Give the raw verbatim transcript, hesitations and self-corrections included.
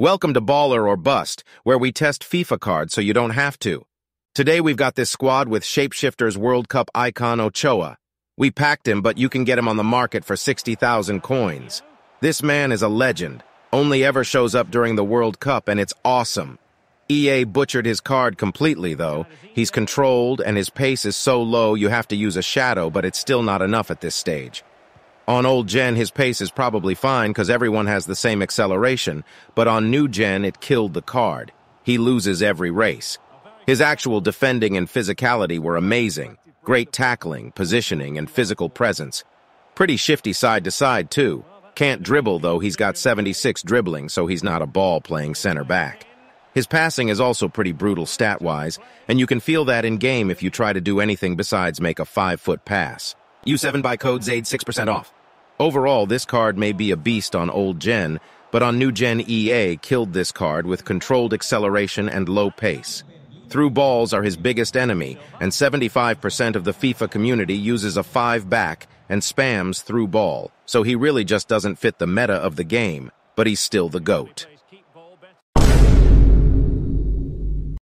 Welcome to Baller or Bust, where we test FIFA cards so you don't have to. Today we've got this squad with Shapeshifter's World Cup icon Ochoa. We packed him, but you can get him on the market for sixty thousand coins. This man is a legend, only ever shows up during the World Cup, and it's awesome. E A butchered his card completely though. He's controlled and his pace is so low you have to use a shadow, but it's still not enough at this stage. On old gen, his pace is probably fine because everyone has the same acceleration, but on new gen, it killed the card. He loses every race. His actual defending and physicality were amazing. Great tackling, positioning, and physical presence. Pretty shifty side to side, too. Can't dribble, though. He's got seventy-six dribbling, so he's not a ball-playing center back. His passing is also pretty brutal stat-wise, and you can feel that in-game if you try to do anything besides make a five-foot pass. U seven by code Zade, six percent off. Overall, this card may be a beast on old gen, but on new gen E A killed this card with controlled acceleration and low pace. Through balls are his biggest enemy, and seventy-five percent of the FIFA community uses a five-back and spams through ball, so he really just doesn't fit the meta of the game, but he's still the GOAT.